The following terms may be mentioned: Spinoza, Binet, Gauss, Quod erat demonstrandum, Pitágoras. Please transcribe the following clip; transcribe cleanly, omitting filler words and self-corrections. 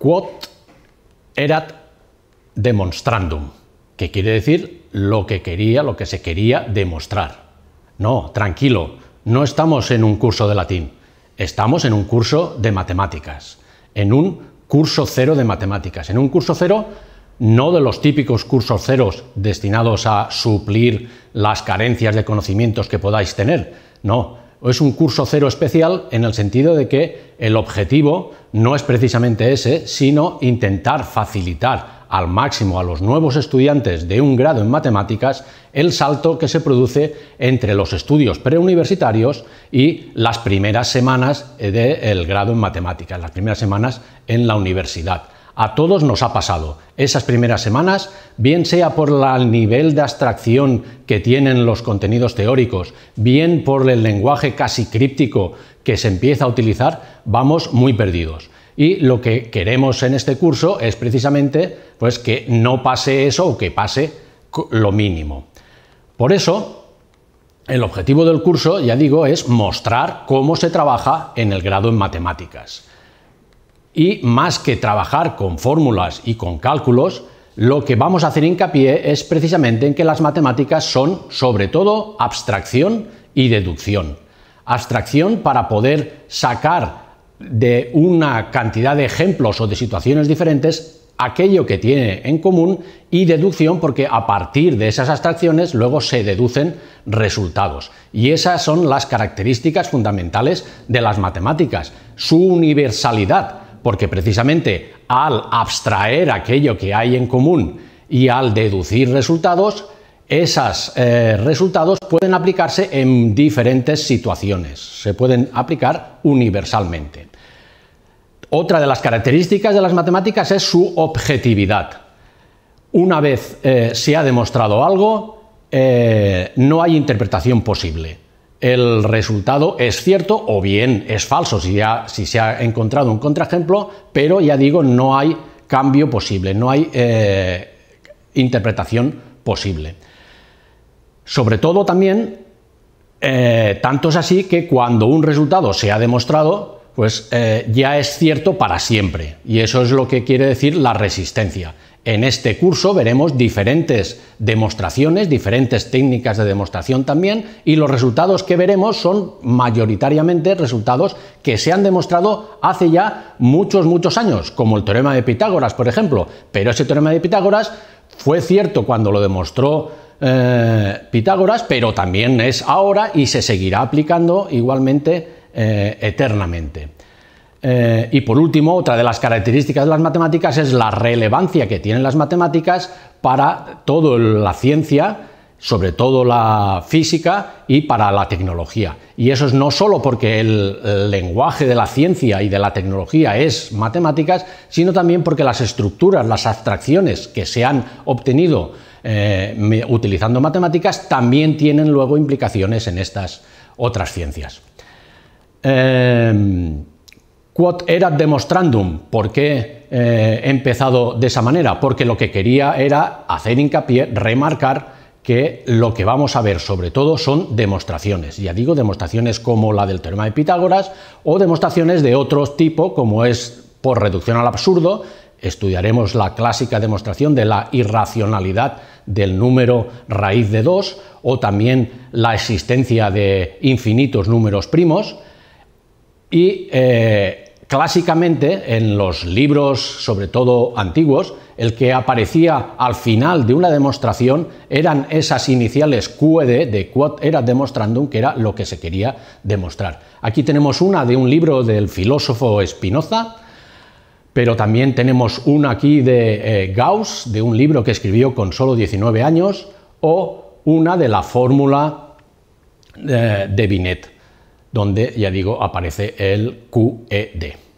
Quod erat demonstrandum, que quiere decir lo que quería, lo que se quería demostrar. No, tranquilo, no estamos en un curso de latín, estamos en un curso de matemáticas, en un curso cero de matemáticas, en un curso cero no de los típicos cursos ceros destinados a suplir las carencias de conocimientos que podáis tener, no, es un curso cero especial en el sentido de que el objetivo no es precisamente ese, sino intentar facilitar al máximo a los nuevos estudiantes de un grado en matemáticas el salto que se produce entre los estudios preuniversitarios y las primeras semanas del grado en matemáticas, las primeras semanas en la universidad. A todos nos ha pasado esas primeras semanas, bien sea por el nivel de abstracción que tienen los contenidos teóricos, bien por el lenguaje casi críptico que se empieza a utilizar, vamos muy perdidos. Y lo que queremos en este curso es precisamente pues, que no pase eso o que pase lo mínimo. Por eso, el objetivo del curso, ya digo, es mostrar cómo se trabaja en el grado en matemáticas. Y más que trabajar con fórmulas y con cálculos, lo que vamos a hacer hincapié es precisamente en que las matemáticas son, sobre todo, abstracción y deducción. Abstracción para poder sacar de una cantidad de ejemplos o de situaciones diferentes aquello que tiene en común, y deducción porque a partir de esas abstracciones luego se deducen resultados. Y esas son las características fundamentales de las matemáticas, su universalidad, porque precisamente al abstraer aquello que hay en común y al deducir resultados, esos resultados pueden aplicarse en diferentes situaciones, se pueden aplicar universalmente. Otra de las características de las matemáticas es su objetividad. Una vez se ha demostrado algo, no hay interpretación posible. El resultado es cierto o bien es falso si se ha encontrado un contraejemplo, pero ya digo, no hay cambio posible, no hay interpretación posible. Sobre todo también, tanto es así que cuando un resultado se ha demostrado, pues ya es cierto para siempre, y eso es lo que quiere decir la resistencia. En este curso veremos diferentes demostraciones, diferentes técnicas de demostración también, y los resultados que veremos son mayoritariamente resultados que se han demostrado hace ya muchos años, como el teorema de Pitágoras, por ejemplo. Pero ese teorema de Pitágoras fue cierto cuando lo demostró Pitágoras, pero también es ahora y se seguirá aplicando igualmente eternamente. Y por último, otra de las características de las matemáticas es la relevancia que tienen las matemáticas para toda la ciencia, sobre todo la física y para la tecnología. Y eso es no solo porque el lenguaje de la ciencia y de la tecnología es matemáticas, sino también porque las estructuras, las abstracciones que se han obtenido utilizando matemáticas también tienen luego implicaciones en estas otras ciencias. Quod erat demonstrandum, ¿por qué he empezado de esa manera? Porque lo que quería era hacer hincapié, remarcar que lo que vamos a ver sobre todo son demostraciones, ya digo, demostraciones como la del teorema de Pitágoras o demostraciones de otro tipo como es por reducción al absurdo. Estudiaremos la clásica demostración de la irracionalidad del número raíz de 2 o también la existencia de infinitos números primos. Y clásicamente en los libros, sobre todo antiguos, el que aparecía al final de una demostración eran esas iniciales QED, de quod erat demonstrandum, que era lo que se quería demostrar. Aquí tenemos una de un libro del filósofo Spinoza, pero también tenemos una aquí de Gauss, de un libro que escribió con solo 19 años, o una de la fórmula de Binet, donde, ya digo, aparece el QED.